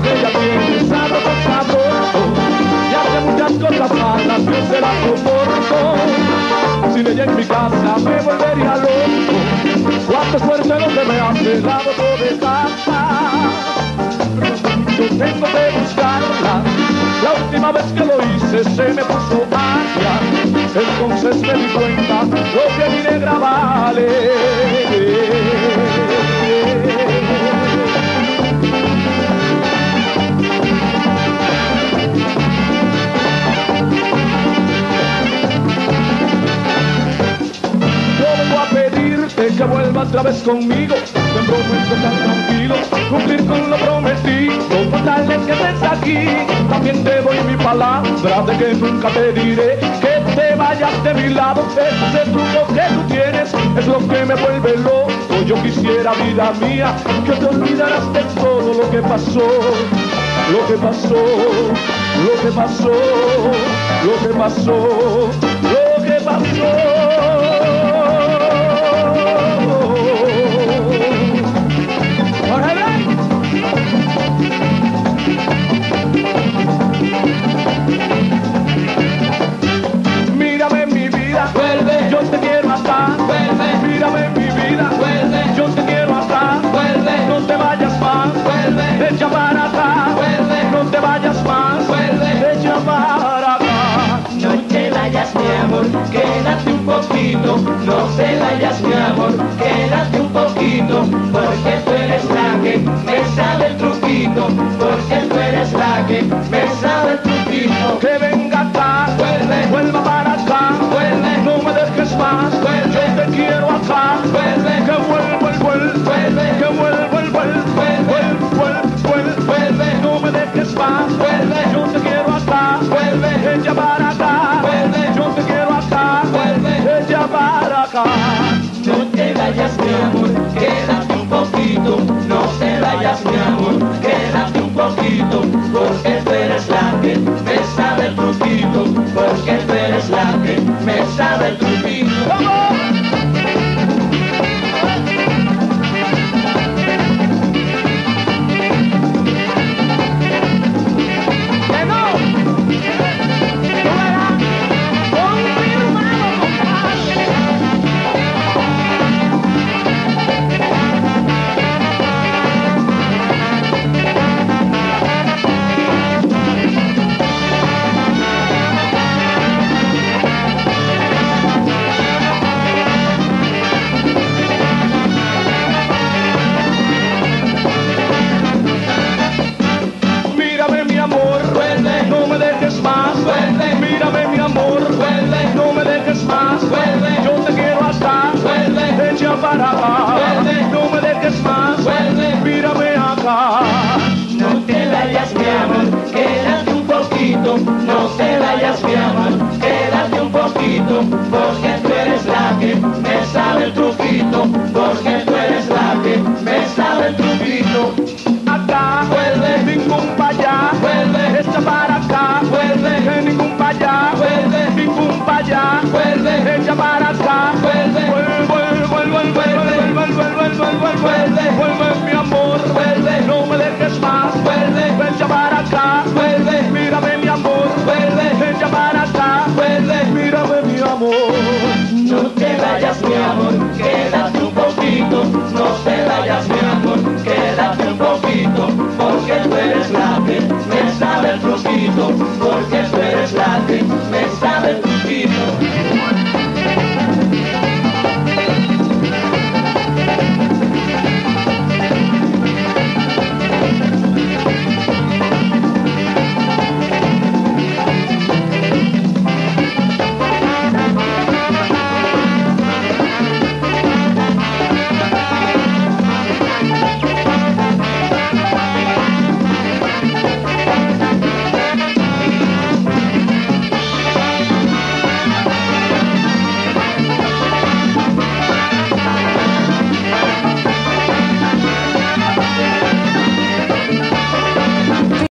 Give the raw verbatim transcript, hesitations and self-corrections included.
ella había empezado con sabor, y había muchas cosas malas que se las soporto. Sin ella en mi casa me volvería loco. Cuánto esfuerzo no se me hace la voz de tapa. Yo tengo que buscarla. La última vez que lo hice se me puso agria. Entonces me di cuenta lo que mi negra vale. Que vuelva otra vez conmigo, me prometo estar tranquilo, cumplir con lo prometido, contarles que estés aquí. También te doy mi palabra de que nunca te diré que te vayas de mi lado. Ese truco que tú tienes es lo que me vuelve loco. Yo quisiera, vida mía, que te olvidaras de todo lo que pasó, lo que pasó, lo que pasó, lo que pasó, lo que pasó. Mírame mi vida, vuelve, yo te quiero hasta, vuelve, mírame mi vida, vuelve, yo te quiero hasta, vuelve, no te vayas más, vuelve, echa para acá, vuelve, no te vayas más, vuelve, echa para acá. No te vayas, mi amor, quédate un poquito, no te vayas, mi amor, quédate un poquito, porque tú eres la que me sabe el truquito, porque tú eres la que me sabe el truquito. Que venga acá, vuelve, vuelva para acá, vuelve, no me dejes más, vuelve, yo te quiero acá, vuelve, que vuelva el vuelve, vuelve, que vuelva el vuelve, vuelve, vuelve, vuelve, no me dejes más, vuelve, yo te quiero acá, vuelve, ella para acá, vuelve, yo te quiero acá, vuelve, ella para acá. No te vayas, mi amor, quédate un poquito, no te vayas, mi amor, quédate un poquito, porque tú eres la que me sabe el truquito, porque tú eres la que me sabe el truquito. ¡Vamos! No te vayas, mi amor, quédate un poquito, porque tú eres la que me sabe el truquito, porque tú eres la que me sabe el truquito. Acá, vuelve, ningún pa' allá, vuelve, echa para acá, vuelve, ningún pa' allá, vuelve, ningún pa' allá, vuelve, echa para acá, vuelve, vuelve, vuelve, vuelve, vuelve, vuelve, vuelve, vuelve, vuelve, mi amor, vuelve, no me dejes más, vuelve, echa para acá, vuelve, mírame mi amor, vuelve, echa para acá, vuelve, mírame mi amor. No te vayas, mi amor, quédate un poquito, no te vayas, mi amor, quédate un poquito.